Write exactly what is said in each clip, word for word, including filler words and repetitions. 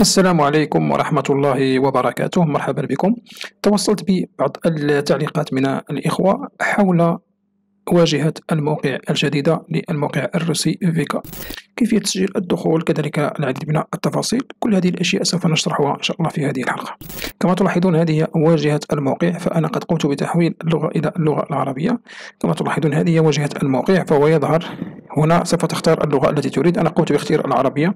السلام عليكم ورحمة الله وبركاته. مرحبا بكم. توصلت ببعض التعليقات من الإخوة حول واجهة الموقع الجديدة للموقع الروسي فيكا، كيفية تسجيل الدخول، كذلك العديد من التفاصيل. كل هذه الأشياء سوف نشرحها إن شاء الله في هذه الحلقة. كما تلاحظون هذه هي واجهة الموقع، فأنا قد قمت بتحويل اللغة إلى اللغة العربية. كما تلاحظون هذه هي واجهة الموقع، فهو يظهر هنا. سوف تختار اللغة التي تريد، أنا قمت باختيار العربية.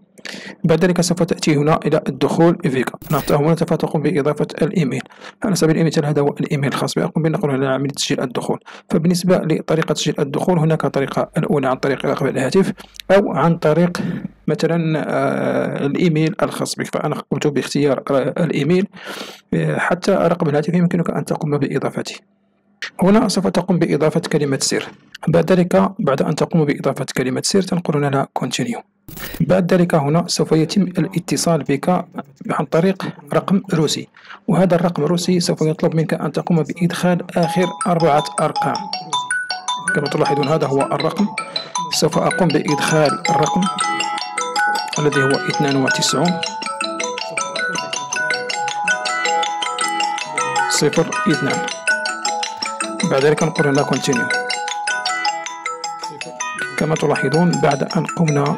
بعد ذلك سوف تأتي هنا إلى الدخول فيكا، نضغط هنا سوف تقوم بإضافة الإيميل. على سبيل المثال هذا هو الإيميل الخاص بي، أقوم بنقل هنا عملية تسجيل الدخول. فبالنسبة لطريقة تسجيل الدخول هناك طريقة، الأولى عن طريق رقم الهاتف أو عن طريق مثلا الإيميل الخاص بك، فأنا قمت باختيار الإيميل. حتى رقم الهاتف يمكنك أن تقوم بإضافته. هنا سوف تقوم بإضافة كلمة سر. بعد ذلك بعد أن تقوم بإضافة كلمة سر تنقل لنا continue. بعد ذلك هنا سوف يتم الاتصال بك عن طريق رقم روسي، وهذا الرقم الروسي سوف يطلب منك أن تقوم بإدخال آخر أربعة أرقام. كما تلاحظون هذا هو الرقم، سوف أقوم بإدخال الرقم الذي هو اثنان وتسعون صفر اثنان. بعد ذلك نقول هنا continue. كما تلاحظون بعد أن قمنا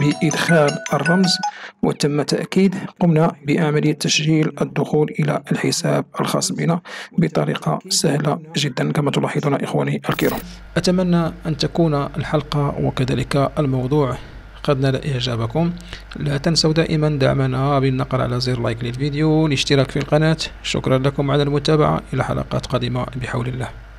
بإدخال الرمز وتم تأكيد، قمنا بعملية تسجيل الدخول إلى الحساب الخاص بنا بطريقة سهلة جدا كما تلاحظون إخواني الكرام. أتمنى أن تكون الحلقة وكذلك الموضوع قد نال إعجابكم. لا تنسوا دائما دعمنا بالنقر على زر لايك للفيديو والاشتراك في القناة. شكرا لكم على المتابعة، إلى حلقات قادمة بحول الله.